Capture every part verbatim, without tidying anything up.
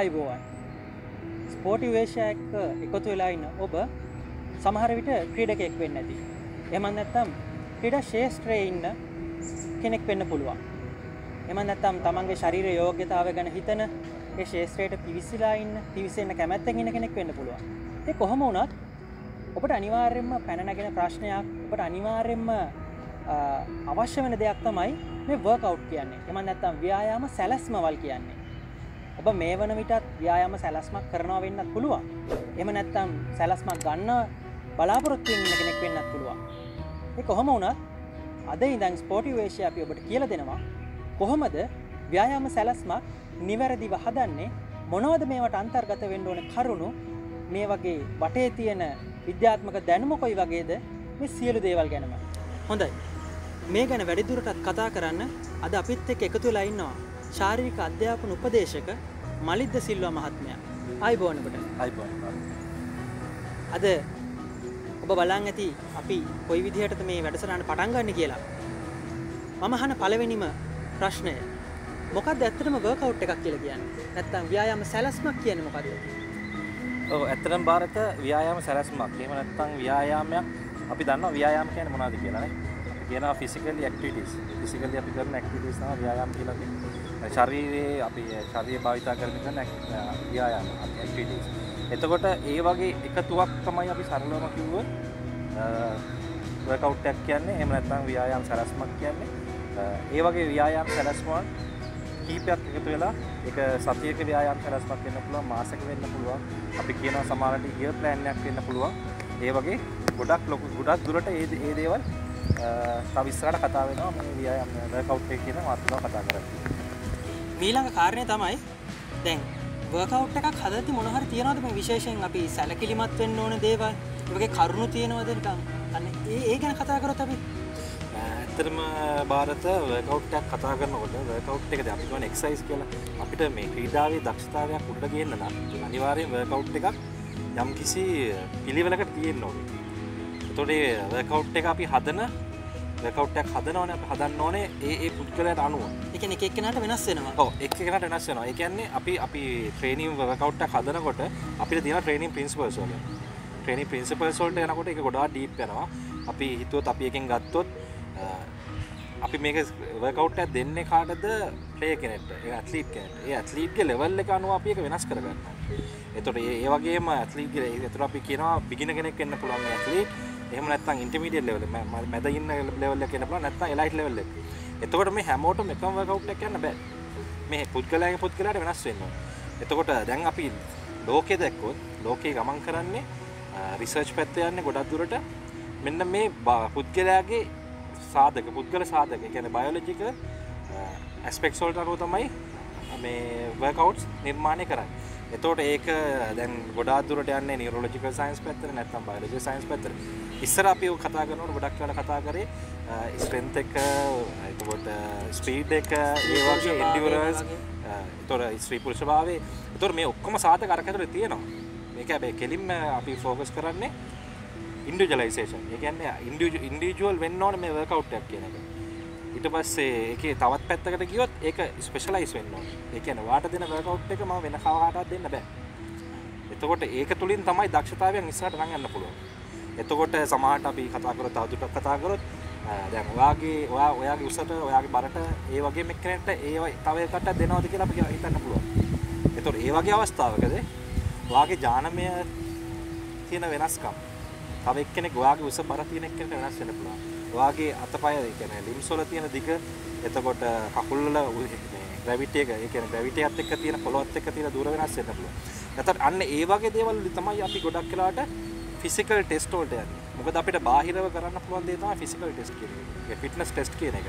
ආයුබෝවන්. ස්පෝටිව් ඒෂියා එක එකතු වෙලා ඉන්න ඔබ සමහර විට ක්‍රීඩකයෙක් වෙන්න ඇති. එහෙම නැත්නම් ක්‍රීඩා ශාස්ත්‍රයේ ඉන්න කෙනෙක් වෙන්න පුළුවන්. එහෙම නැත්නම් තමන්ගේ ශරීර යෝග්‍යතාවය ගැන හිතන ඒ ශාස්ත්‍රයට පිවිසලා ඉන්න, පිවිසෙන්න කැමැත්තෙන් ඉන්න කෙනෙක් වෙන්න පුළුවන්. ඒ කොහොම වුණත් ඔබට අනිවාර්යයෙන්ම පැන නැගෙන ප්‍රශ්නයක්, ඔබට අනිවාර්යයෙන්ම අවශ්‍ය වෙන දෙයක් තමයි මේ වර්ක්අවුට් කියන්නේ. එහෙම නැත්නම් ව්‍යායාම සැලැස්මවල් කියන්නේ. ඔබ මේ වන විටත් ව්‍යායාම සැලැස්මක් කරනවා වෙන්නත් පුළුවන්. එහෙම නැත්නම් සැලැස්මක් ගන්න බලාපොරොත්තු වෙන කෙනෙක් වෙන්නත් පුළුවන්. ඒ කොහොම වුණත් අද ඉඳන් ස්පෝටිව් ඒෂියා අපි ඔබට කියලා දෙනවා කොහොමද ව්‍යායාම සැලැස්මක් නිවැරදිව හදන්නේ, මොනවද මේවට අන්තර්ගත වෙන්න ඕන කරුණු, මේ වගේ වටේ තියෙන විද්‍යාත්මක දැනුම කොයි වගේද, මේ සියලු දේවල් ගැනම. හොඳයි. මේ ගැන වැඩිදුරටත් කතා කරන්න අද අපිත් එක්ක එකතු වෙලා ඉන්නවා ශාරීරික අධ්‍යාපන උපදේශක මලිත් ද සිල්වා මහත්මයා. ආයුබෝවන් ඔබට. ආයුබෝවන්. අද ඔබ බලන් ඇති අපි කොයි විදිහටද මේ වැඩසටහන පටන් ගන්න කියලා. මම අහන පළවෙනිම ප්‍රශ්නය මොකක්ද ඇත්තටම වර්ක්අවුට් එකක් කියලා කියන්නේ? නැත්තම් ව්‍යායාම සැලැස්මක් කියන්නේ මොකක්ද? ඔව්, ඇත්තටම ಭಾರತ ව්‍යායාම සැලැස්මක්. එහෙම නැත්තම් ව්‍යායාමයක් අපි දන්නවා ව්‍යායාම කියන්නේ මොනවද කියලා නේ. කියනවා ෆිසිකල් ඇක්ටිවිටීස්. ෆිසිකලි අපි කරන ඇක්ටිවිටීස් තමයි ව්‍යායාම කියලා කියන්නේ. ශරීරයේ අපි ශරීරය භාවිතා කරන ව්‍යායාම ඇක්ටිවිටීස්. එතකොට ඒ වගේ එකතුවක් තමයි අපි සරලවම කිව්වොත් වර්ක්අවුට් එකක් කියන්නේ. එහෙම නැත්නම් ව්‍යායාම සැලැස්මක් කියන්නේ. ඒ වගේ ව්‍යායාම සැලැස්මවල කීපයක් එකතු වෙලා ඒක සතියක ව්‍යායාම සැලැස්මක් වෙන්න පුළුවන්, මාසයක වෙන්න පුළුවන්. අපි කියනවා සමහරවිට ඉයර් ප්ලෑන් එකක් වෙන්න පුළුවන්. ඒ වගේ ගොඩක් ලොකු ගොඩක් දුරට මේ මේ දේවල් තවිස්සරට කතා වෙනවා මේ ව්‍යායාම වර්ක්අවුට් එක කියන මාතෘකාව කතා කරන්නේ. ඊළඟ කාරණේ තමයි දැන් වර්ක්අවුට් එකක් හදද්දී මොන හරි තියනවද මේ විශේෂයෙන් අපි සැලකිලිමත් වෙන්න ඕන දේවල්? ඒ වගේ කරුණු තියනවද නිකන්? අන්න ඒ ඒ ගැන කතා කරොත් අපි ඇත්තටම ಭಾರತ වර්ක්අවුට් එකක් කතා කරනකොට වර්ක්අවුට් එකදී අපි කියන්නේ එක්සර්සයිස් කියලා. අපිට මේ ක්‍රීඩාවේ දක්ෂතාවයක් උඩට ගේන්න නම් අනිවාර්යයෙන් වර්ක්අවුට් එකක් යම්කිසි පිළිවෙලකට තියෙන්න ඕනේ. එතකොට මේ වර්ක්අවුට් එක අපි හදන වර්ක්අවුට් එකක් හදනවනේ අපි හදන්න ඕනේ ඒ ඒ පුද්ගලයාට අනුව. ඒ කියන්නේ එක එක්කෙනාට වෙනස් වෙනවා. ඔව්, එක එක්කෙනාට වෙනස් වෙනවා. ඒ කියන්නේ අපි අපි ට්‍රේනින් වර්ක්අවුට් එකක් හදනකොට අපිට තියෙන ට්‍රේනින් ප්‍රින්සිපල්ස් වල. ට්‍රේනින් ප්‍රින්සිපල්ස් වලට යනකොට ඒක ගොඩාක් ඩීප් වෙනවා. අපි හිතුවොත් අපි එකෙන් ගත්තොත් අපි මේක වර්ක්අවුට් එකක් දෙන්නේ කාටද? ප්ලේයර් කෙනෙක්ට. ඒ ඇත්ලීට් කෙනෙක්ට. ඒ ඇත්ලීට්ගේ ලෙවල් එක අනුව අපි ඒක වෙනස් කරගන්නවා. එතකොට ඒ වගේම ඇත්ලීට් ගේ එතකොට අපි කියනවා බිගිනර් කෙනෙක් වෙන්න පුළුවන් මේ ඇත්ලීට්. එහෙම නැත්නම් ඉන්ටර්මීඩියට් ලෙවල් එක මැද ඉන්න ලෙවල් එක වෙන්න පුළුවන්, නැත්නම් එලයිට් ලෙවල් එක. එතකොට මේ හැමෝටම එකම වර්ක්අවුට් එකක් කරන්න බෑ. මේ පුද්ගලයාගේ පුද්ගලයාට වෙනස් වෙන්න ඕන. එතකොට දැන් අපි ලෝකේ දැක්කොත් ලෝකේ ගමන් කරන්නේ රිසර්ච් පැත්තට යන්නේ ගොඩක් දුරට. මෙන්න මේ පුද්ගලයාගේ සාධක පුද්ගල සාධක කියන්නේ බයොලොජිකල් ඇස්පෙක්ට්ස් වලට අනුව තමයි මේ වර්ක්අවුට්ස් නිර්මාණය කරන්නේ. එතකොට ඒක දැන් ගොඩාක් දුරට යන්නේ නියුරොලොජිකල් සයන්ස් පැත්තට නැත්නම් බයොලොජිකල් සයන්ස් පැත්තට. ඉස්සර අපි ඔක කතා කරනකොට ගොඩක් වෙලා කතා කරේ ස්ට්‍රෙන්ත් එක, එතකොට ස්පීඩ් එක, ඒ වගේ එන්ඩියුරන්ස්, එතකොට ස්ත්‍රී පුරුෂ භාවය. එතකොට මේ ඔක්කොම සාධක අරක ඇතුලේ තියෙනවා. මේක හැබැයි කෙලින්ම අපි ફોકસ කරන්නේ ඉන්ඩිවිජුවලයිසේෂන්. ඒ කියන්නේ ඉන්ඩිවිජුවල් වෙන්න ඕනේ මේ වර්ක්අවුට් එකක් කියන එක. ඊට පස්සේ ඒකේ තවත් පැත්තකට ගියොත් ඒක ස්පෙෂලායිස් වෙන්න ඕනේ. ඒ කියන්නේ වාට දෙන වර්ක්අවුට් එක මම වෙන කවහටවත් දෙන්න බෑ. එතකොට ඒක තුලින් තමයි දක්ෂතාවයන් ඉස්සරහට නම් යන්න පුළුවන්. එතකොට සමහරට අපි කතා කරලා තවදුරටත් කතා කරොත් දැන් ඔයාගේ ඔයා ඔයාගේ උසට ඔයාගේ බරට ඒ වගේ මෙක්කෙනෙක්ට ඒව තව එකකට දෙනවද කියලා අපි හිතන්න පුළුවන්. එතකොට ඒ වගේ අවස්ථාවකදී ඔයාගේ ඥානමය තියෙන වෙනස්කම් තව එක්කෙනෙක් ඔයාගේ උස බර තියෙන එක්කෙනෙක්ට වෙනස් වෙන්න පුළුවන්. ඔයාගේ අතපය ඒ කියන්නේ ලිම්ස් වල තියෙන දිග, එතකොට කකුල් වල මේ ග්‍රැවිටි එක, ඒ කියන්නේ ග්‍රැවිටි එකත් එක්ක තියෙන පොළොවත් එක්ක තියෙන දුර වෙනස් වෙන්න පුළුවන්. නැත්නම් අන්න ඒ වගේ දේවල් තමයි අපි ගොඩක් වෙලාට ෆිසිකල් ටෙස්ට් වලට යන්නේ. මොකද අපිට බාහිරව කරන්න පුළුවන් දේ තමයි ෆිසිකල් ටෙස්ට් කියන්නේ. ඒ ෆිට්නස් ටෙස්ට් කියන එක.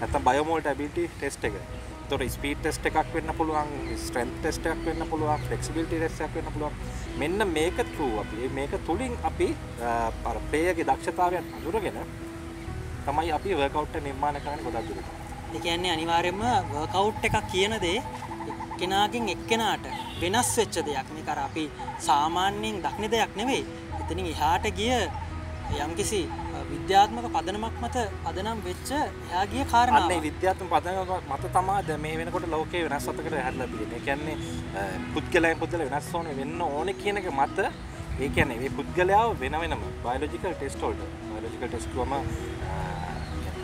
නැත්නම් බයෝමෝල්ටබිලිටි ටෙස්ට් එක. ඒතකොට ස්පීඩ් ටෙස්ට් එකක් වෙන්න පුළුවන්, ස්ට්‍රෙන්ත් ටෙස්ට් එකක් වෙන්න පුළුවන්, ෆ්ලෙක්සිබිලිටි ටෙස්ට් එකක් වෙන්න පුළුවන්. මෙන්න මේක තුන අපි මේක තුලින් අපි අර ප්ලේයර්ගේ දක්ෂතාවයන් අඳුරගෙන තමයි අපි වර්ක්අවුට් එක නිර්මාණය කරන්න ගොඩක් දුරට. ඒ කියන්නේ අනිවාර්යයෙන්ම වර්ක්අවුට් එකක් කියන දේ එක්කෙනාගෙන් එක්කෙනාට වෙනස් වෙච්ච දෙයක්. මේක අර අපි සාමාන්‍යයෙන් දක්න දෙයක් නෙවෙයි. එතනින් එහාට ගිය යම්කිසි විද්‍යාත්මක පදනමක් මත අදනම් වෙච්ච එයාගේ කාරණාව. අන්න ඒ විද්‍යාත්මක පදනමක් මත තමයි මේ වෙනකොට ලෝකයේ වෙනස්වතකට හැදලා තියෙන්නේ. ඒ කියන්නේ පුද්ගලයන් පුද්ගල වෙනස් වුනේ වෙන්න ඕනේ කියන එක මත ඒ කියන්නේ මේ පුද්ගලයාව වෙන වෙනම බයොලොජිකල් ටෙස්ට් වලට බයොලොජිකල් ටෙස්ට් වම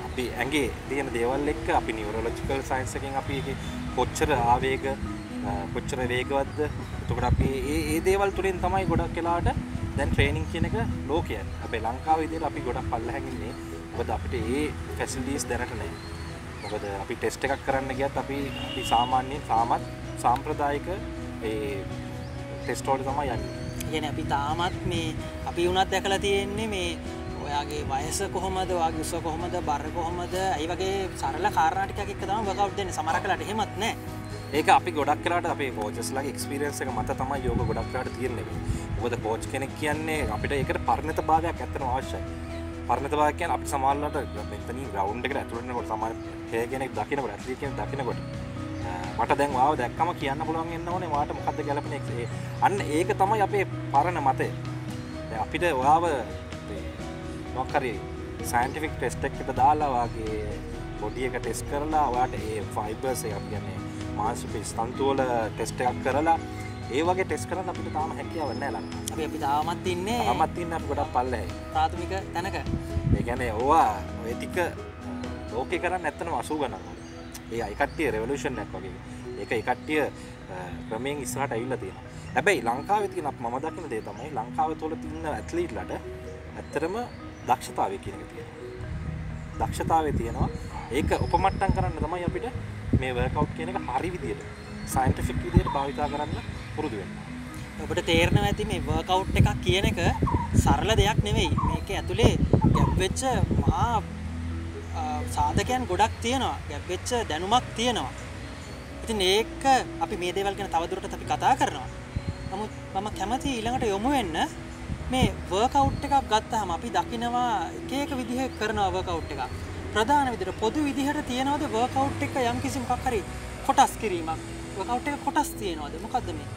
අපි ඇඟේ තියෙන දේවල් එක්ක අපි නියුරොලොජිකල් සයන්ස් එකෙන් අපි ඒකේ කොච්චර ආවේග කොච්චර වේගවත්ද එතකොට අපි මේ මේ දේවල් තුලින් තමයි ගොඩක් වෙලාවට Then training කියනක ලෝකයන්. අපේ ලංකාවේ ඉතින් අපි ගොඩක් පල්ලෙහාන් ඉන්නේ. මොකද අපිට මේ facilities දැනට නැහැ. මොකද අපි test එකක් කරන්න ගියත් අපි අපි සාමාන්‍යයෙන් සාමත් සාම්ප්‍රදායික ඒ test වල තමයි යන්නේ. කියන්නේ අපි තාමත් මේ අපි වුණත් දැකලා තියෙන්නේ මේ ඔයාගේ වයස කොහමද, ඔයාගේ උස කොහමද, බර කොහමද, ඒ වගේ සරල කාරණා ටිකක් එක්ක තමයි workout දෙන්නේ. සමහරක් වෙලාට එහෙමත් නැහැ. ඒක අපි ගොඩක් වෙලාට අපේ coaches ලාගේ experience එක මත තමයි යෝග ගොඩක් වෙලාට තියෙන්නේ. මොකද coach කෙනෙක් කියන්නේ අපිට ඒකට පරිණත භාගයක් ඇත්තම අවශ්‍යයි. පරිණත භාගයක් කියන්නේ අපිට සමානලට මෙතනින් ground එකට ඇතුළට යනකොට සමාන player කෙනෙක් දකින්නකොට athlete කෙනෙක් දකින්නකොට මට දැන් වාව දැක්කම කියන්න පුළුවන් වෙන්න ඕනේ වාට මොකද්ද ගැලපෙන්නේ. අන්න ඒක තමයි අපේ පරණ මතය. දැන් අපිට වාව මොකක් හරි scientific test එකකට දාලා වාගේ body එක test කරලා වාට ඒ fibers එක අපි කියන්නේ මාංශපිස් තන්තු වල ටෙස්ට් එකක් කරලා ඒ වගේ ටෙස්ට් කරන්න අපිට තාම හැකියාව නැහැ ලංකාවේ. අපි අපි තාමත් ඉන්නේ තාමත් ඉන්නේ අපි ගොඩක් පල්ලෙහායි. ප්‍රාථමික තැනක. ඒ කියන්නේ ඕවා ඔය ටික ලෝකේ කරන්නේ නැත්තනම අසූ ගණන්. ඒ අය කට්ටිය රෙවොලූෂන් එකක් වගේ. ඒක ඒ කට්ටිය ක්‍රමයෙන් ඉස්සරහට ඇවිල්ලා තියෙනවා. හැබැයි ලංකාවේ තියෙන මම දකින දේ තමයි ලංකාවේ තොල තියෙන ඇත්ලීට්ලට ඇත්තටම දක්ෂතාවය කියන එක තියෙනවා. දක්ෂතාවය තියෙනවා. ඒක උපමට්ටම් කරන්න තමයි අපිට මේ වර්කවුට් කියන එක හරි විදියට සයන්ටිෆික් විදියට භාවිතා කරන්න පුරුදු වෙන්න. ඔබට තේරෙනවා ඇති මේ වර්කවුට් එකක් කියන එක සරල දෙයක් නෙවෙයි. මේක ඇතුලේ ගැප් වෙච්ච මහා සාධකයන් ගොඩක් තියෙනවා. ගැප් වෙච්ච දැනුමක් තියෙනවා. ඉතින් ඒක අපි මේ දේවල් ගැන තවදුරටත් අපි කතා කරනවා. නමුත් මම කැමති ඊළඟට යොමු වෙන්න මේ වර්කවුට් එකක් ගත්තාම අපි දකිනවා එක එක විදිහේ කරනවා වර්කවුට් එකක්. ප්‍රධාන විදිහට පොදු විදිහට තියනවාද වර්කවුට් එක යම්කිසි මොකක් හරි කොටස් කිරීමක් වර්කවුට් එක කොටස් තියනවාද මොකද්ද මේ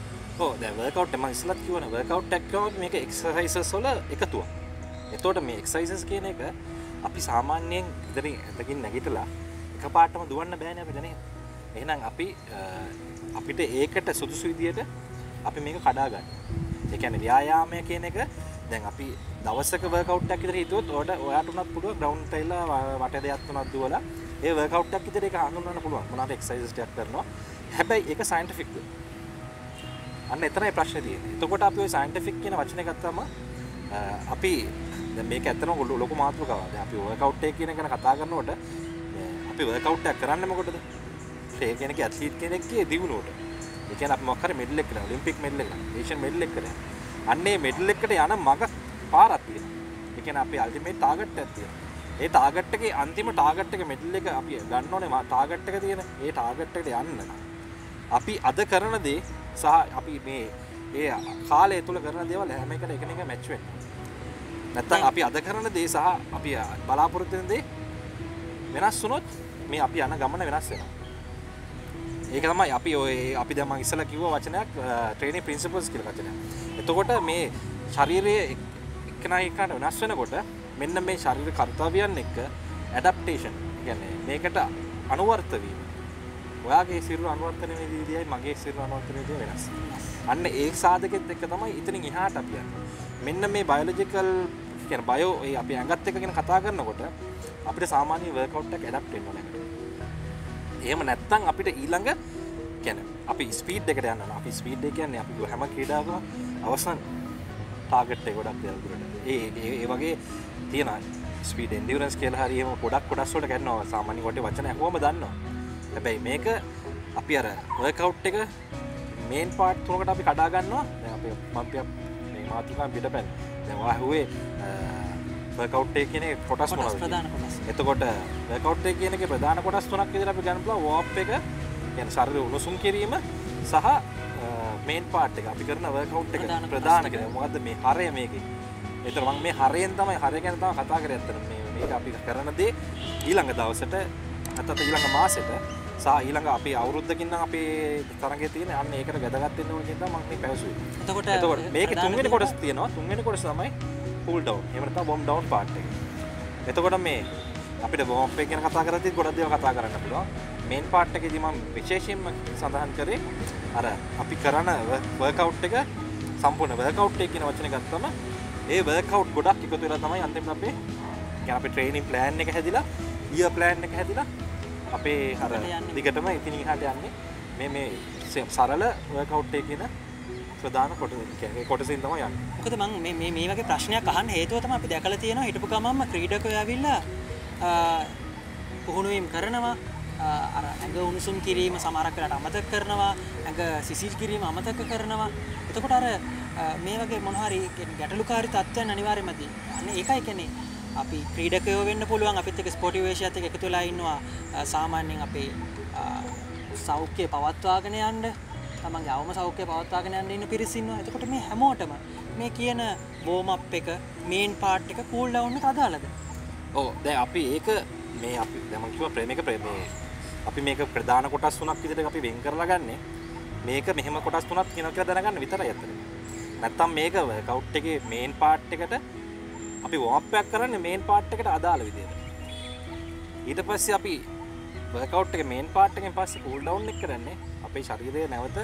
ඔව් දැන් වර්කවුට් එක මම ඉස්සලත් කියවනේ වර්කවුට් එකක් කියන්නේ මේක එක්සර්සයිසස් වල එකතුවක්. එතකොට මේ එක්සර්සයිසස් කියන එක අපි සාමාන්‍යයෙන් ඉතින් එතකින් නැගිටලා එකපාරටම දුවන්න බෑනේ අපිට නේද. එහෙනම් අපි අපිට ඒකට සුදුසු විදිහට අපි මේක කඩා ගන්න. ඒ කියන්නේ ව්‍යායාමය කියන එක දැන් අපි දවසක වර්කවුට් එකක් විතර හිතුවොත් ඔයාට උනත් පුළුවන් ග්‍රවුන්ඩ් ටයිලා වට දෙකක් තුනක් දුවලා ඒ වර්කවුට් එකක් විතර ඒක හඳුන්වන්න පුළුවන්. මොනවාට එක්සර්සයිස් ටිකක් කරනවා. හැබැයි ඒක සයන්ටිෆික්ද? අන්න එතරම්යි ප්‍රශ්නේ තියෙන්නේ. එතකොට අපි ওই සයන්ටිෆික් කියන වචනේ ගත්තාම අපි දැන් මේක ඇත්තටම ලොකු මාතෘකාවක්. දැන් අපි වර්කවුට් එක කියන එක ගැන කතා කරනකොට අපි වර්කවුට් එකක් කරන්නේ මොකටද? ඒ කියන්නේ ඇත්ලීට් කෙනෙක්ගේ දියුණුවට. ඒ කියන්නේ අපි මොකක් හරි මෙඩල් එකක් කරා. ඔලිම්පික් මෙඩල් එකක්. ඒෂියන් මෙඩල් එකක් කරා. අන්නේ මෙඩල් එකට යන මග පාරක් තියෙනවා. ඒ කියන්නේ අපේ අල්ටිමේට් ටාගට් එකක් තියෙනවා. ඒ ටාගට් එකේ අන්තිම ටාගට් එක මෙඩල් එක අපි ගන්න ඕනේ ටාගට් එක තියෙන. ඒ ටාගට් එකට යන්න අපි අද කරන දේ සහ අපි මේ ඒ කාලය තුල කරන දේවල් හැම එකකට එකිනෙක මැච් වෙන්න. නැත්තම් අපි අද කරන දේ සහ අපි බලාපොරොත්තු වෙන දේ වෙනස් වුණොත් මේ අපි යන ගමන වෙනස් වෙනවා. ඒක තමයි අපි ඔය අපි දැන් මම ඉස්සලා කිව්ව වචනයක් ට්‍රේනින් ප්‍රින්සිපල්ස් කියලා වචනයක්. එතකොට මේ ශරීරයේ එක්කෙනා එක්කට වෙනස් වෙනකොට මෙන්න මේ ශරීර කර්තව්‍යයන් එක්ක ඇඩැප්ටේෂන් කියන්නේ මේකට අනුවර්ත වීම. ඔයාගේ ශරීර අනුවර්තන වෙන විදියයි මගේ ශරීර අනුවර්තන වෙන වෙනස්. අන්න ඒ සාධකෙත් එක්ක තමයි ඉතින් එහාට අපි යන්නේ. මෙන්න මේ බයොලොජිකල් කියන්නේ බයෝ ඒ අපි ඇඟත් එක්ක ගැන කතා කරනකොට අපිට සාමාන්‍ය වර්කවුට් එකක් ඇඩැප්ට් වෙන්න ඕනේ. එහෙම නැත්නම් අපිට ඊළඟ කියන්නේ අපි ස්පීඩ් එකට යනවා. අපි ස්පීඩ් එක කියන්නේ අපි හැම ක්‍රීඩාවකම අවසන් ටාගට් එක ගොඩක් දේවල් දුරට. ඒ ඒ වගේ තියෙනවා. ස්පීඩ් එන්ඩියුරන්ස් කියලා හරි එහෙම ගොඩක් කොටස් වලට ගන්නවා. සාමාන්‍ය කොටේ වචන අහුවම දන්නවා. හැබැයි මේක අපි අර වර්කවුට් එක මේන් පාර්ට් තුනකට අපි කඩා ගන්නවා. දැන් අපි මම්පිය මේ මාතෘකාව පිටපැන. දැන් ආහුවේ වර්කවුට් එක කියන්නේ කොටස් මොනවද? ප්‍රධාන කොටස්. එතකොට වර්කවුට් එක කියන එකේ ප්‍රධාන කොටස් තුනක් විදිහට අපි ගන්න පුළුවන්. වෝම් අප් එක කියන්නේ ශරීරය උණුසුම් කිරීම සහ මේන් පාර්ට් එක. අපි කරන වර්කවුට් එක ප්‍රධාන කියන්නේ මොකද්ද මේ හරය මේකේ. ඒතර මම මේ හරයෙන් තමයි හරය ගැන තමයි කතා කරේ අතන. මේ මේක අපි කරන දේ ඊළඟ දවසට නැත්නම් ඊළඟ මාසෙට සහ ඊළඟ අපේ අවුරුද්දකින් නම් අපේ තරගයේ තියෙන අන්න ඒකට වැදගත් වෙන්න ඕන කියන දා මම මේ පැවසුවේ. එතකොට මේකේ තුන්වෙනි කොටස තියෙනවා. තුන්වෙනි කොටස තමයි pull down. එහෙම නැත්නම් warm down part එක. එතකොට මේ අපිට warm up එක ගැන කතා කරද්දී ගොඩක් දේවල් කතා කරන්න පුළුවන්. Main part එකේදී මම විශේෂයෙන්ම සඳහන් කරේ අර අපි කරන workout එක සම්පූර්ණ workout එක කියන වචනේ ගත්තම ඒ workout ගොඩක් එකතු වෙලා තමයි අන්තිමට අපේ يعني අපේ training plan එක හැදිලා year plan එක හැදිලා අපේ අර දිගටම ඉතින් ඉහාට යන්නේ මේ මේ සරල workout එකේන ප්‍රධාන කොටසින් තමයි යන්නේ. මොකද මම මේ මේ මේ වගේ ප්‍රශ්නයක් අහන්න හේතුව තමයි අපි දැකලා තියෙනවා හිටපු ගමන්ම ක්‍රීඩකයෝ ඇවිල්ලා පුහුණු වීම කරනවා අර ඇඟ උණුසුම් කිරීම සමහරක් වෙලාට අමතක කරනවා ඇඟ සිසිල් කිරීම අමතක කරනවා. එතකොට අර මේ වගේ මොන හරි ගැටලුකාරී තත්ත්වයන් අනිවාර්යයෙන්ම තියෙනවා. අන්න ඒකයි කියන්නේ අපි ක්‍රීඩකයෝ වෙන්න පුළුවන් අපිත් එක්ක ස්පෝටිව් ඒෂියාත් එක්ක එකතු වෙලා ඉන්නවා සාමාන්‍යයෙන් අපේ සෞඛ්‍ය පවත්වාගෙන යන්න තමන්ගේ අවම සෞඛ්‍ය පවත්වාගෙන යන්න ඉන්න පිරිස ඉන්නවා. එතකොට මේ හැමෝටම මේ කියන warm up එක main part එක cool down එක අදාළද? ඔව් දැන් අපි ඒක මේ අපි දැන් මම කිව්වා ප්‍රේමයක ප්‍රේමයේ අපි මේක ප්‍රධාන කොටස් තුනක් විදිහට අපි වෙන් කරලා ගන්නෙ. මේක මෙහෙම කොටස් තුනක් කියනවා කියලා දැනගන්න විතරයි අතන. නැත්තම් මේක workout එකේ main part එකට අපි warm up එකක් කරන්නේ main part එකට අදාළ විදිහට. ඊට පස්සේ අපි workout එකේ main part එකෙන් පස්සේ cool down එක කරන්නේ. අපේ ශරීරය නැවත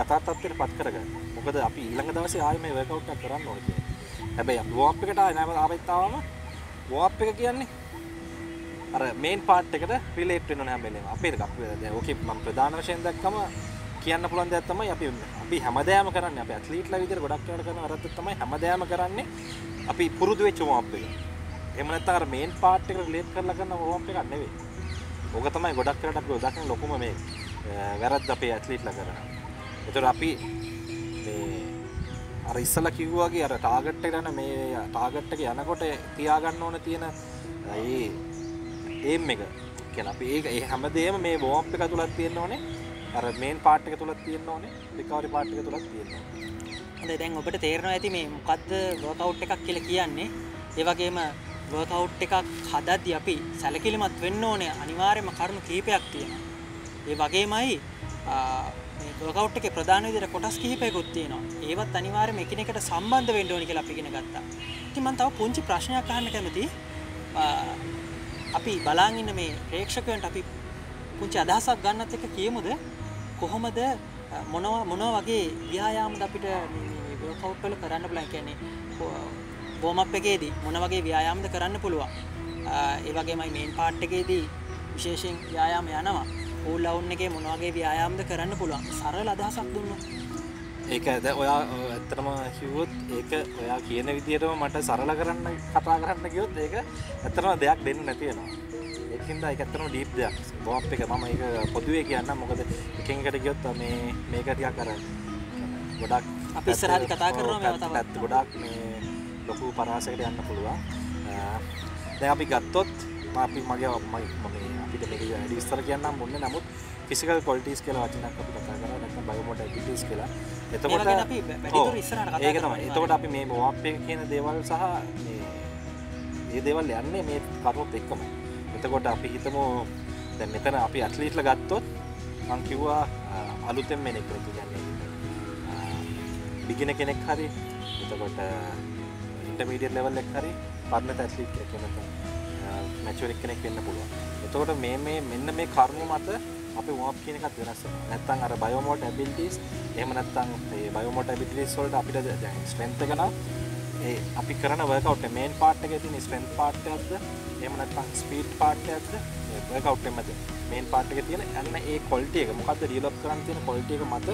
යථා තත්ත්වයට පත් කරගන්න. මොකද අපි ඊළඟ දවසේ ආයෙ මේ වර්කවුට් එක කරන්න ඕනේ කියලා. හැබැයි අපි වෝම් අප් එකට ආයෙත් ආවෙත් ආවම වෝම් අප් එක කියන්නේ අර මේන් පාර්ට් එකට රිලේට් වෙන්න ඕනේ හැම වෙලේම. අපේ එකක් ඕකේ මම ප්‍රධාන වශයෙන් දැක්කම කියන්න පුළුවන් දෙයක් තමයි අපි අපි හැමදාම කරන්නේ අපේ ඇත්ලීට්ලා විදිහට ගොඩක් වෙනකොට කරන වැරද්ද තමයි හැමදාම කරන්නේ අපි පුරුදු වෙච්ච වෝම් අප් එක. එහෙම නැත්නම් අර මේන් පාර්ට් එකට රිලේට් කරලා කරන වෝම් එකක් නෙවෙයි. ඕක තමයි ගොඩක් වෙලාට අපි උදා කරන ලොකුම මේ වැරද්ද අපේ ඇත්ලීට්ලා කරනවා. ඒතර අපි මේ අර ඉස්සලා කිව්වා වගේ අර ටාගට් එක ගන්න මේ ටාගට් එක යනකොට තියා ගන්න ඕන තියෙන ඒ ඒම් එක. කියන්නේ අපි ඒක ඒ හැමදේම මේ වෝම් අප් එක තුලක් තියෙන්න ඕනේ. අර මේන් පාර්ට් එක තුලක් තියෙන්න ඕනේ. රිකවරි පාර්ට් එක තුලක් තියෙන්න ඕනේ. හොඳයි දැන් ඔබට තේරෙනවා ඇති මේ මොකද්ද වර්කවුට් එකක් කියලා කියන්නේ. ඒ වගේම වර්කවුට් එකක් හදද්දී අපි සැලකිලිමත් වෙන්න ඕනේ. අනිවාර්යයෙන්ම කරුණු කීපයක් තියෙනවා. ඒ වගේමයි මේ වර්කවුට් එකේ ප්‍රධාන විදිහට කොටස් කිහිපයකුත් තියෙනවා. ඒවත් අනිවාර්යයෙන්ම එකිනෙකට සම්බන්ධ වෙන්න ඕනේ කියලා අපි ඉගෙන ගත්තා. ඉතින් මම තව පුංචි ප්‍රශ්නයක් අහන්න කැමතියි. අපි බලන් ඉන්න මේ ප්‍රේක්ෂකයන්ට අපි පුංචි අදහසක් ගන්නත් එක්ක කියමුද කොහොමද මොනවා මොනවා වගේ ව්‍යායාමද අපිට මේ වර්කවුට් වල කරන්න බලන් කියන්නේ වෝම් අප් එකේදී මොන වගේ ව්‍යායාමද කරන්න පුළුවන්. ඒ වගේමයි මේන් පාර්ට් එකේදී විශේෂයෙන් ව්‍යායාම යනවා. cool down එකේ මොන වගේ ව්‍යායාමද කරන්න පුළුවන් සරල අදහසක් දුන්නොත් ඒක දැන් ඔයා ඇත්තටම කිව්වොත් ඒක ඔයා කියන විදිහටම මට සරල කරන්න කතා කරන්න කිව්වොත් ඒක ඇත්තටම දෙයක් දෙන්න නැති වෙනවා. ඒකින්ද ඒක ඇත්තටම ඩීප් දෙයක්. වෝම් එක මම ඒක පොදුවේ කියන්නම්. මොකද එකෙන් එකට ගියොත් මේ මේක ටිකක් අර ගොඩක් අපි ඉස්සරහට කතා කරනවා මේවා තමයි. ඇත්ත ගොඩක් මේ ලොකු පරාසයකට යන්න පුළුවන්. දැන් අපි ගත්තොත් අපි මගේ මම අපිට මේක වැඩි විස්තර කියන්නම් මොන්නේ නමුත් ෆිසිකල් ක්වොලිටීස් කියලා වචනයක් අපි කතා කරා නැත්නම් බයෝමෝටර් ඇබිලිටීස් කියලා. එතකොට ඒක අපි වැඩිදුර ඉස්සරහට කතා කරනවා. ඒක තමයි. එතකොට අපි මේ වෝම් එක කියන දේවල් සහ මේ මේ දේවල් යන්නේ මේ කරුණුත් එක්කම. එතකොට අපි හිතමු දැන් මෙතන අපි ඇත්ලීට්ලා ගත්තොත් මම කිව්වා අලුතෙන් මෙනෙක් කරලා කියන්නේ බිගිනර් කෙනෙක් හරි එතකොට ඉන්ටර්මීඩියට් ලෙවල් එකක් හරි පර්මනන්ට් ඇත්ලීට් කෙනෙක් වෙනකම් මැචුවර් කෙනෙක් වෙන්න පුළුවන්. එතකොට මේ මේ මෙන්න මේ කරුණු මත අපි වෝම් අප් කියන එකත් වෙනස් වෙනවා. නැත්නම් අර බයෝමෝටර් ඇබිලිටීස් එහෙම නැත්නම් මේ බයෝමෝටර් ඇබිලිටීස් වලට අපිට දැන් ස්ට්‍රෙන්ත් එක නම් ඒ අපි කරන වර්කවුට් එකේ මේන් පාර්ට් එකේ තියෙන ස්ට්‍රෙන්ත් පාර්ට් එකක්ද එහෙම නැත්නම් ස්පීඩ් පාර්ට් එකක්ද මේ වර්කවුට් එකේ මේන් පාර්ට් එකේ තියෙන අන්න ඒ ක්වොලිටි එක මොකද්ද ඩිවලොප් කරන්න තියෙන ක්වොලිටි එක මත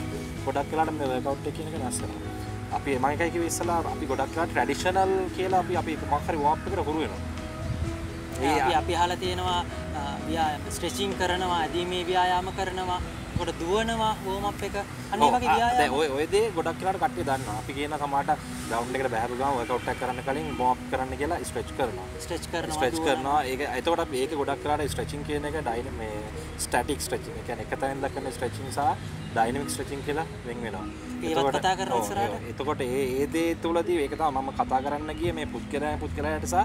ගොඩක් වෙලාට මේ වර්කවුට් එක කියන එක වෙනස් වෙනවා. අපි මම එකයි කිව්වේ ඉස්සලා අපි ගොඩක් වෙලාට ට්‍රැඩිෂනල් කියලා අපි අපි මොකක් හරි වෝම් අප් එකට හුරු වෙනවා. ඒ අපි අහලා තියෙනවා ව්‍යායාම ස්ට්‍රෙචින් කරනවා ඇදීමේ ව්‍යායාම කරනවා කොට දුවනවා වෝම් අප් එක අනේ වගේ ව්‍යායාම දැන් ඔය ඔය දේ ගොඩක් වෙලාට කට්ටිය දන්නවා. අපි කියන සමාට ග්‍රවුන්ඩ් එකට බැහැරු ගාම වර්කවුට් එකක් කරන්න කලින් වෝම් අප් කරන්න කියලා ස්ට්‍රෙච් කරනවා. ස්ට්‍රෙච් කරනවා ස්ට්‍රෙච් කරනවා ඒක එතකොට අපි ඒක ගොඩක් වෙලාට ස්ට්‍රෙචින් කියන එක ඩයිනමික් මේ ස්ටැටික් ස්ට්‍රෙචින් ඒ කියන්නේ එක තැනින් දක්වන ස්ට්‍රෙචින් සහ ඩයිනමික් ස්ට්‍රෙචින් කියලා වෙන් වෙනවා. ඒවත් කතා කරන ඉස්සරහට එතකොට ඒ ඒ දේ තුලදී ඒක තමයි මම කතා කරන්න ගියේ මේ පුත්කරය පුත්කරයට සහ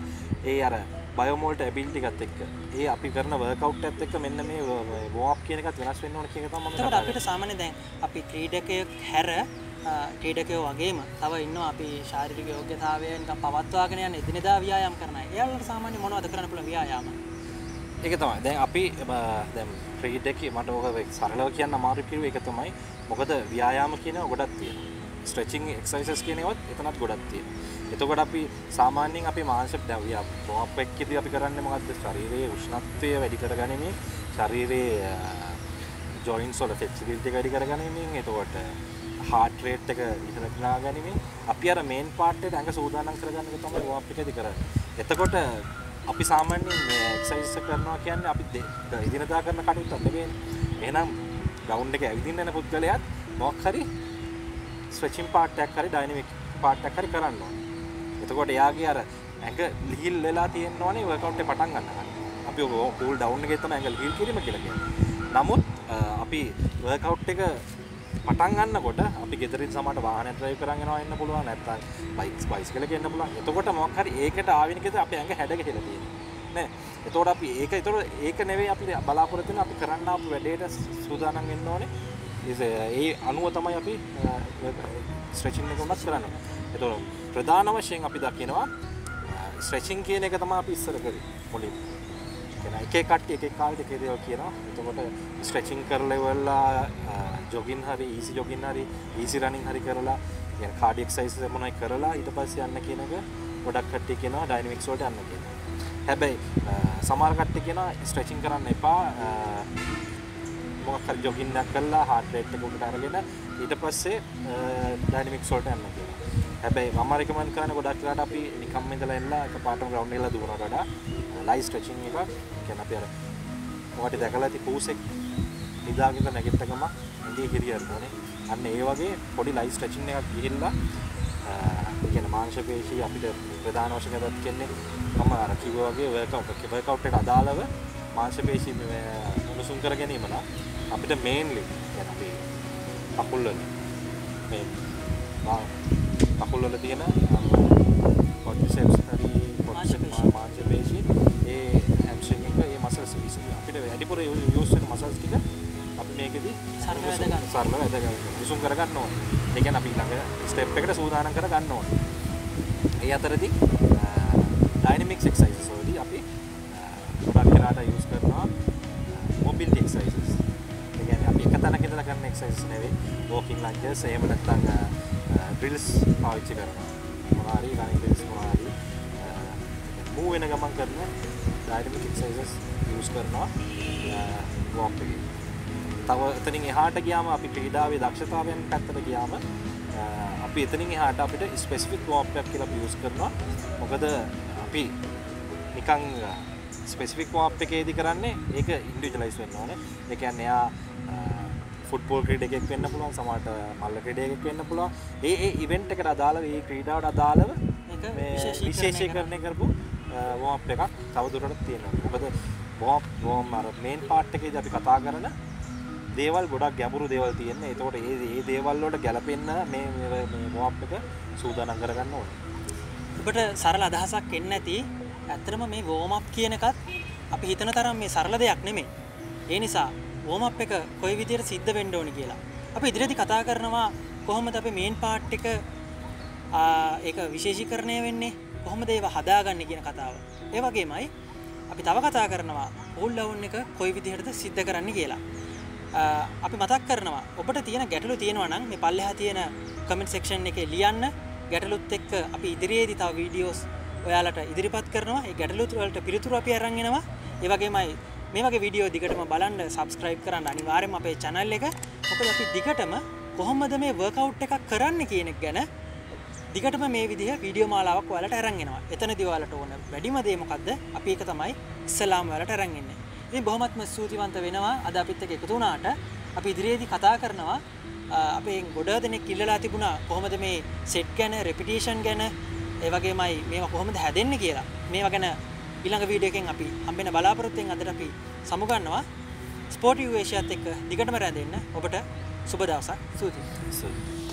ඒ අර බයෝමෝල්ට ඇබිලිටි එකත් එක්ක ඒ අපි කරන වර්කවුට් එකත් එක්ක මෙන්න මේ වෝම් අප් කියන එකත් වෙනස් වෙන්න ඕන කියන එක තමයි මම හිතන්නේ. ඒකට අපිට සාමාන්‍යයෙන් දැන් අපි ක්‍රීඩකයෙක් හැර ක්‍රීඩකයෝ වගේම තව ඉන්නවා අපි ශාරීරික යෝග්‍යතාවය නිකන් පවත්වාගෙන යන එදිනෙදා ව්‍යායාම් කරන අය. ඒවලට සාමාන්‍ය මොනවද කරන්න පුළුවන් ව්‍යායාම? ඒක තමයි. දැන් අපි දැන් ක්‍රීඩකේ මට ඔක සරලව කියන්න අමාරු කිව්ව එක තමයි. මොකද ව්‍යායාම කියනවා ගොඩක් තියෙනවා. ස්ට්‍රෙචින් එක්සර්සයිසස් කියන ඒවාත් එතනත් ගොඩක් තියෙනවා. එතකොට අපි සාමාන්‍යයෙන් අපි මානසික දැන් වෝම් අප් එකකදී අපි කරන්නේ මොකද්ද? ශරීරයේ උෂ්ණත්වය වැඩි කරගැනීමේ, ශරීරයේ joints වල flexibility වැඩි කරගැනීමෙන්, එතකොට heart rate එක ඉතන ගලා ගැනීමෙන් අපි අර main part එකට අඟ සූදානම් කරගන්න එක තමයි වෝම් අප් එකදී කරන්නේ. එතකොට අපි සාමාන්‍යයෙන් මේ එක්සර්සයිස් කරනවා කියන්නේ අපි ඉදිනදා කරන කටයුත්තක් නෙවෙයි. එහෙනම් ග්‍රවුන්ඩ් එකේ ඇවිදින්න යන පුද්ගලයාත් මොකක් හරි ස්ට්‍රෙචින් පාර්ට් එකක් හරි ඩයිනමික් පාර්ට් එකක් හරි කරන්න ඕනේ. එතකොට එයාගේ අර ඇඟ ලිහිල් වෙලා තියෙන්න ඕනේ වර්ක්අවුට් එක පටන් ගන්න. අපි ඔය කූල් ඩවුන් එකේ තමයි ඇඟ ලිහිල් කිරීම කියලා කියන්නේ. නමුත් අපි වර්ක්අවුට් එක පටන් ගන්නකොට අපි ගෙදරින් සමහරට වාහනයක් drive කරන් යනවා වෙන්න පුළුවන්, නැත්නම් bikes bicycle එක යන්න පුළුවන්. එතකොට මොකක් හරි ඒකට ආවිනකද අපි අඟ හැඩගැහිලා තියෙනවා නේ. එතකොට අපි ඒක එතකොට ඒක නෙවෙයි අපි බලාපොරොත්තු වෙන අපි කරන්න ආපු වැඩේට සූදානම් වෙන්න ඕනේ. ඒ අනුව තමයි අපි stretching එක උනස් කරන්නේ. එතකොට ප්‍රධාන වශයෙන් අපි දකිනවා stretching කියන එක තමයි අපි ඉස්සර කරේ මුලින්. කියන්නේ එක එක කට්ටිය එක එක කාලෙට එක දේවල් කියනවා. එතකොට stretching කරලා ඉවරලා jogging hari easy jogging hari easy running hari කරලා يعني cardio exercises මොනවයි කරලා ඊට පස්සේ යන්න කියන එක ගොඩක් කට්ටිය කියනවා dynamics වලට යන්න කියලා. හැබැයි සමහර කට්ටිය කියනවා stretching කරන්න එපා. මොකක් හරි jogging එකක් කරලා heart rate එක උඩට අරගෙන ඊට පස්සේ dynamics වලට යන්න කියලා. හැබැයි මම recommend කරන ගොඩක් වෙලාට අපි නිකම්ම ඉඳලා එන්න එකපාරටම ground එකලා දුවනවා වඩා light stretching එක කියන්නේ අපි අර මොකට දැකලා තිය pose එක නිදාගෙන නැගිට ගම ඉඳී හිරියනෝනේ. අන්න ඒ වගේ පොඩි ලයිට් ස්ට්‍රෙචින් එකක් ගිහිල්ලා ඒ කියන්නේ මාංශ පේශී අපිට ප්‍රධාන වශයෙන් දත් කියන්නේ මම අර කිව්වා වගේ වර්ක්අවුට් එක. වර්ක්අවුට් එකට අදාළව මාංශ පේශී මේ උණුසුම් කර ගැනීම නම් අපිට මේන්ලි يعني අපි කකුල් වල මේ කකුල් වල තියෙන quadriceps හරි මාංශ පේශී ඒ හැම්ස්ට්‍රින්ග් එක ඒ මසල්ස් අපිට වැඩිපුර යූස් වෙන මසල්ස් ටික මේකදී සරල වැඩ සරල වැඩ ගන්න. විසුම් කර ගන්න ඕනේ. ඒ කියන්නේ අපි ළඟ ස්ටෙප් එකට සූදානම් කර ගන්න ඕනේ. ඒ අතරදී ඩයිනමික්ස් එක්සර්සයිසස් වලදී අපි පරතරාට යූස් කරනවා මොබිලිටි එක්සර්සයිසස්. ඒ කියන්නේ අපි එක තැනක ඉඳලා කරන එක්සර්සයිස් නෙවෙයි. වෝකින් ලන්ජස් එහෙම නැත්නම් ඩ්‍රිල්ස් පාවිච්චි කරනවා. මොනවාරි රනින් ඩ්‍රිල්ස් මොනවාරි මූව් වෙන ගමන් කරන ඩයිනමික් එක්සර්සයිසස් යූස් කරනවා වෝම් එකේ. තව එතනින් එහාට ගියාම අපි ක්‍රීඩාවේ දක්ෂතාවයන් පැත්තට ගියාම අපි එතනින් එහාට අපිට ස්පෙસિෆික් වෝම් එකක් කියලා අපි යූස් කරනවා. මොකද අපි නිකන් ස්පෙસિෆික් වෝම් එකේදී කරන්නේ ඒක ඉන්ඩිවිජුවලයිස් වෙන්න ඕනේ. ඒ කියන්නේ යා ෆුට්බෝල් ක්‍රීඩකයෙක් වෙන්න පුළුවන්, සමහරට මල්ල ක්‍රීඩකයෙක් වෙන්න පුළුවන්. ඒ ඒ ඉවෙන්ට් එකට අදාළව ඒ ක්‍රීඩාවට අදාළව මේක විශේෂීකරණය කරපු වෝම් එකක් තවදුරටත් තියෙනවා. මොකද වෝම් වෝම් අර මේන් පාර්ට් එකේදී අපි කතා කරන දේවල් ගොඩක් ගැඹුරු දේවල් තියෙනවා. ඒතකොට මේ මේ දේවල් වලට ගැලපෙන්න මේ මේ වෝම් එක සූදානම් කරගන්න ඕනේ. ඔබට සරල අදහසක් එන්නේ නැති ඇත්තටම මේ වෝම් අප් කියන එකත් අපි හිතන තරම් මේ සරල දෙයක් නෙමෙයි. ඒ නිසා වෝම් අප් එක කොයි විදිහට සිද්ධ වෙන්න ඕනේ කියලා අපි ඉදිරියේදී කතා කරනවා. කොහොමද අපි මේන් පාර්ට් එක ඒක විශේෂීකරණය වෙන්නේ, කොහොමද ඒව හදාගන්නේ කියන කතාව. ඒ වගේමයි අපි තව කතා කරනවා ඕල් ඩවුන් එක කොයි විදිහටද සිද්ධ කරන්නේ කියලා. අපි මතක් කරනවා ඔබට තියෙන ගැටලු තියෙනවා නම් මේ පල්ලෙහා තියෙන කමෙන්ට් සෙක්ෂන් එකේ ලියන්න. ගැටලුත් එක්ක අපි ඉදිරියේදී තව වීඩියෝස් ඔයාලට ඉදිරිපත් කරනවා. ඒ ගැටලු වලට පිළිතුරු අපි අරන් එනවා. ඒ වගේමයි මේ වගේ වීඩියෝ දිගටම බලන්න subscribe කරන්න අනිවාර්යයෙන්ම අපේ channel එක. මොකද අපි දිගටම කොහොමද මේ workout එකක් කරන්න කියන එක ගැන දිගටම මේ විදිහ වීඩියෝ මාලාවක් ඔයාලට අරන් එනවා. එතනදී ඔයාලට ඕන වැඩිම දේ මොකද්ද? අපි ඒක තමයි ඉස්සලාම ඔයාලට අරන් ඉන්නේ. ඉතින් බොහොමත්ම ස්තුතිවන්ත වෙනවා අද අපිත් එක්ක එකතු වුණාට. අපි ඉදිරියේදී කතා කරනවා අපේ ගොඩ දෙනෙක් ඉල්ලලා තිබුණා කොහොමද මේ සෙට් ගැන, රෙපිටිෂන් ගැන, ඒ වගේමයි මේවා කොහොමද හැදෙන්නේ කියලා. මේවා ගැන ඊළඟ වීඩියෝ එකෙන් අපි හම්බෙන බලාපොරොත්තුෙන් අදට අපි සමු ගන්නවා. ස්පෝටිව් ඒෂියාත් එක්ක දිගටම රැඳෙන්න. ඔබට සුබ දවසක්. ස්තුතියි.